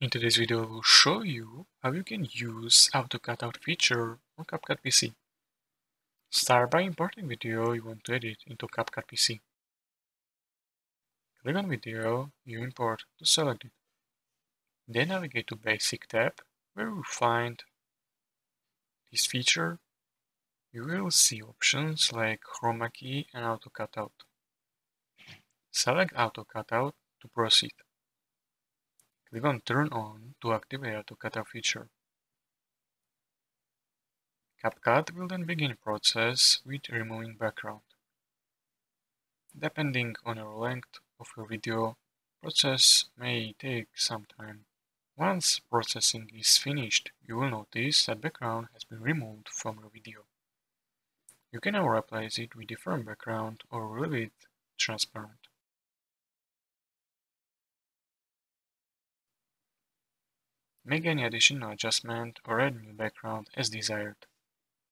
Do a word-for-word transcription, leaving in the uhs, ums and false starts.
In today's video, I will show you how you can use AutoCutout feature on CapCut P C. Start by importing video you want to edit into CapCut P C. Click on video you import to select it. Then navigate to Basic tab, where you will find this feature. You will see options like Chroma Key and AutoCutout. Select AutoCutout to proceed. Click on Turn On to activate AutoCutout feature. CapCut will then begin process with removing background. Depending on the length of your video, process may take some time. Once processing is finished, you will notice that background has been removed from your video. You can now replace it with different background or leave it transparent. Make any additional adjustment or add new background as desired.